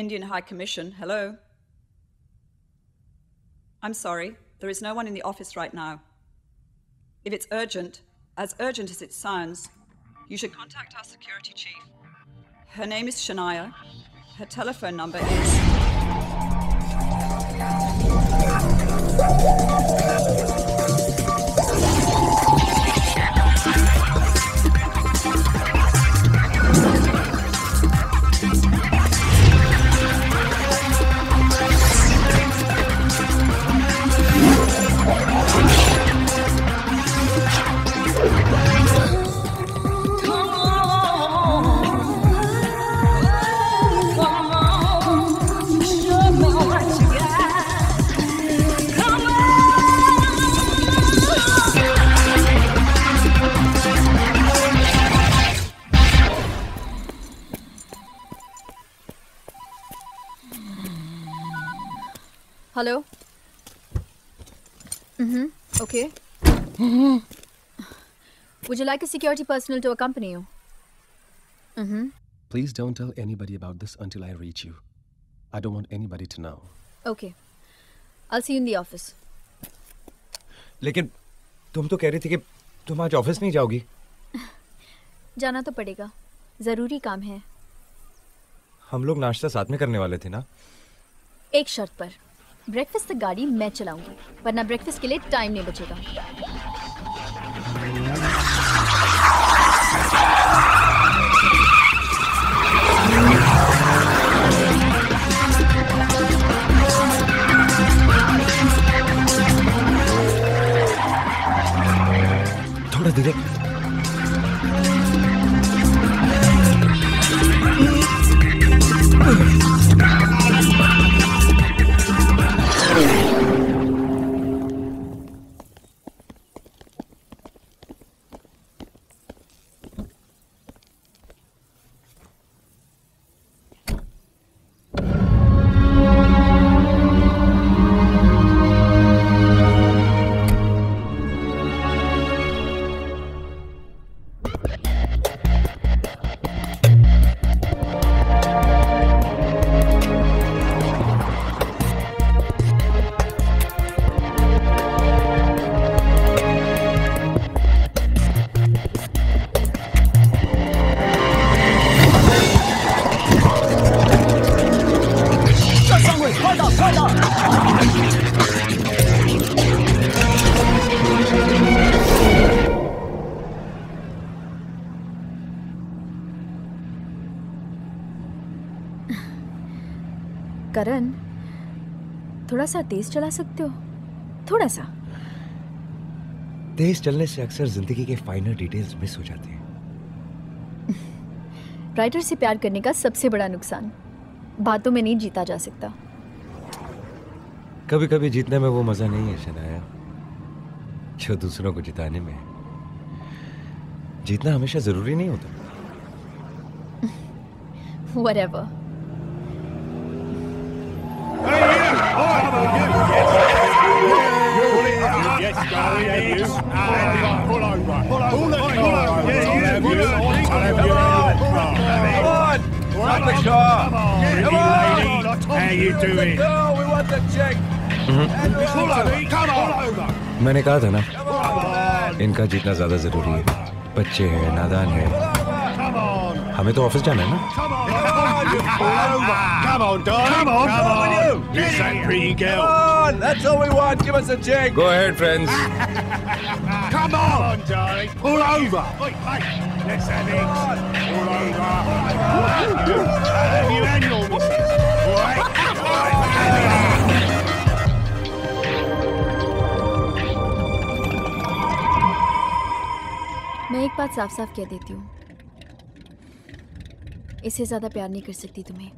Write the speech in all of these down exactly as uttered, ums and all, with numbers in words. Indian High Commission, hello? I'm sorry, there is no one in the office right now. If it's urgent, as urgent as it sounds, you should contact our security chief. Her name is Shanaya. Her telephone number is... Hello? Okay. Would you like a security personnel to accompany you? Please don't tell anybody about this until I reach you. I don't want anybody to know. Okay. I'll see you in the office. Lekin तुम तो कह रही थी कि तुम आज office नहीं जाओगी जाना तो पड़ेगा जरूरी काम है हम लोग नाश्ता साथ में करने वाले थे ना एक शर्त पर ब्रेकफास्ट तक गाड़ी मैं चलाऊंगी वरना ब्रेकफास्ट के लिए टाइम नहीं बचेगा थोड़ा धीरे करण, थोड़ा सा तेज चला सकते हो थोड़ा सा तेज चलने से अक्सर जिंदगी के फाइनल डिटेल्स मिस हो जाते हैं। राइटर से प्यार करने का सबसे बड़ा नुकसान बातों में नहीं जीता जा सकता कभी कभी जीतने में वो मजा नहीं है शनाया जो दूसरों को जिताने में जीतना हमेशा जरूरी नहीं होता Whatever. मैंने कहा था ना इनका जीतना ज्यादा जरूरी है बच्चे हैं नादान हैं हमें तो ऑफिस जाना है ना Come on, that's all we want. Give us a check. Go ahead, friends. Come on, Dory. Pull over. Wait, wait. Let's have it. Pull over. Have you had your missus? All right. All right. मैं एक बात साफ-साफ कह देती हूँ। इससे ज़्यादा प्यार नहीं कर सकती तुम्हें।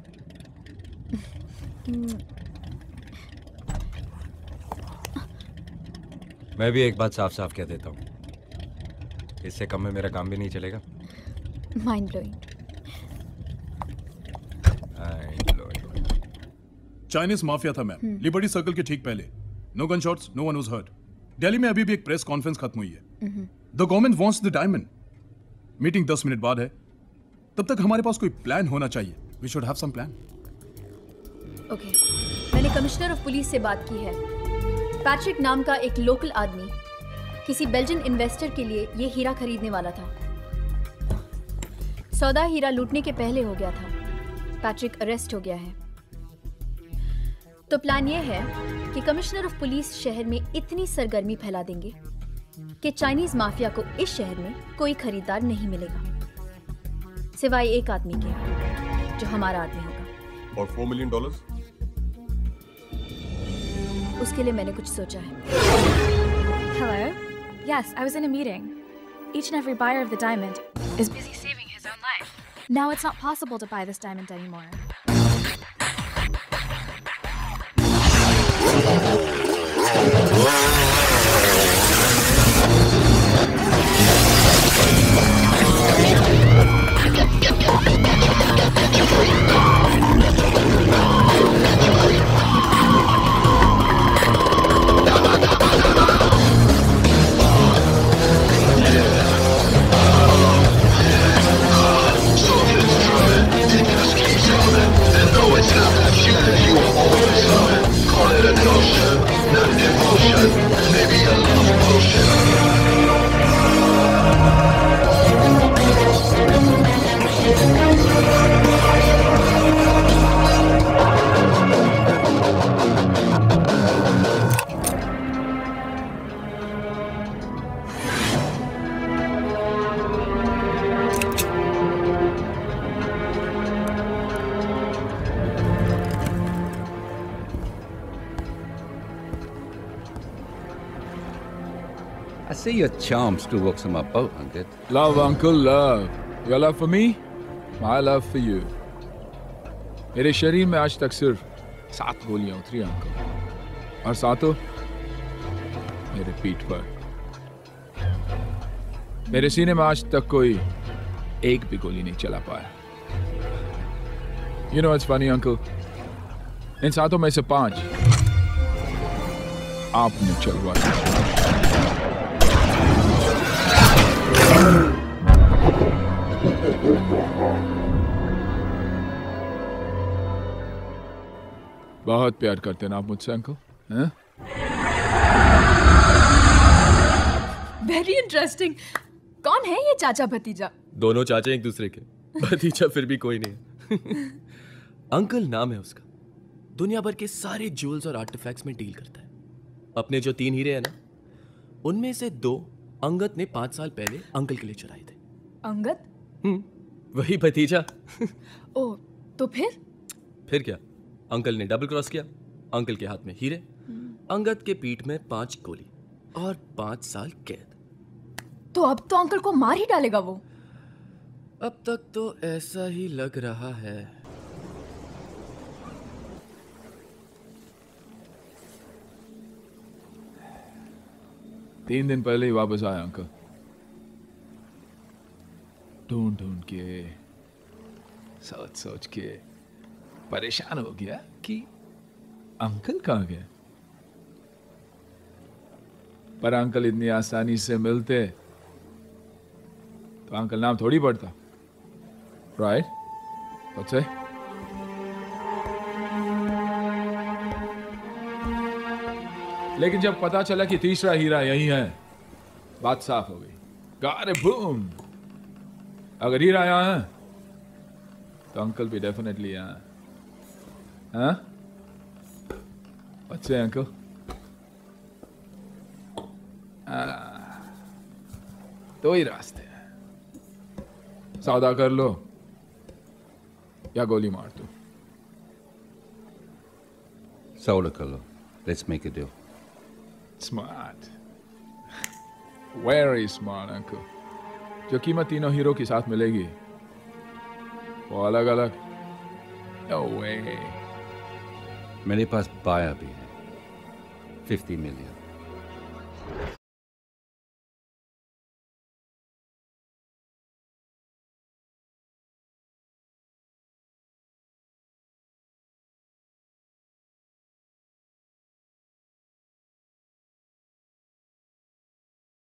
मैं भी एक बात साफ साफ कह देता हूँ इससे कम में मेरा काम भी नहीं चलेगा माइंड ब्लोइंग चाइनीज माफिया था मैम लिबर्टी सर्कल के ठीक पहले no gun shots no one was hurt Delhi में अभी भी एक प्रेस कॉन्फ्रेंस खत्म हुई है the government wants the diamond meeting दस मिनट बाद है तब तक हमारे पास कोई प्लान होना चाहिए we should have some plan okay, मैंने कमिश्नर ऑफ पुलिस से बात की है। पैट्रिक नाम का एक लोकल आदमी किसी बेल्जियन इन्वेस्टर के लिए ये हीरा खरीदने वाला था। सौदा हीरा लूटने के पहले हो गया था। पैट्रिक अरेस्ट हो गया है। तो प्लान ये है कि कमिश्नर ऑफ पुलिस शहर में इतनी सरगर्मी फैला देंगे कि चाइनीज माफिया को इस शहर में कोई खरीदार नहीं मिलेगा, सिवाय एक आदमी के, जो हमारा आदमी होगा। और फोर मिलियन डॉलर्स? उसके लिए मैंने कुछ सोचा है। Hello? Yes, I was in a meeting. Each and every buyer of the diamond is busy saving his own life. Now it's not possible to buy this diamond anymore. Your charms to work some up, Uncle. Love, Uncle, love. Your love for me, my love for you. मेरे शरीर में आज तक सिर्फ सात गोलियां उतरी uncle, और सातों मेरे पीठ पर। मेरे सीने में आज तक कोई एक भी गोली नहीं चला पाया। You know it's funny, Uncle. इन सातों में से पांच आपने चलवाए। बहुत प्यार करते हैं ना आप मुझसे अंकल? Very interesting. कौन है ये चाचा भतीजा? दोनों चाचे एक दूसरे के, भतीजा फिर भी कोई नहीं। अंकल नाम है उसका। दुनिया भर के सारे ज्वेल्स और आर्टिफैक्ट्स में डील करता है। अपने जो तीन हीरे हैं ना, उनमें से दो अंगद ने पांच साल पहले अंकल के लिए चुराए थे। अंगद? हम्म, वही भतीजा। ओ, तो फिर? फिर क्या, अंकल ने डबल क्रॉस किया। अंकल के हाथ में हीरे, अंगद के पीठ में पांच गोली और पांच साल कैद। तो अब तो अंकल को मार ही डालेगा वो। अब तक तो ऐसा ही लग रहा है। तीन दिन पहले ही वापस आया अंकल, ढूंढ ढूंढ के, सोच सोच के परेशान हो गया कि अंकल कहाँ गए। पर अंकल इतनी आसानी से मिलते तो अंकल नाम थोड़ी पड़ता, राइट? अच्छा, लेकिन जब पता चला कि तीसरा हीरा यही है, बात साफ हो गई। गारे बूम, अगर हीरा यहाँ है तो अंकल भी डेफिनेटली यहाँ है। हाँ, अच्छे अंकल। दो ही रास्ते हैं, सौदा कर लो या गोली मार दो। सौदा कर लो। Let's make a deal. Smart. Very smart, uncle. जो कीमत तीनों हीरो के साथ मिलेगी वो अलग अलग? No way. मेरे पास बाया भी है, फिफ्टी मिलियन।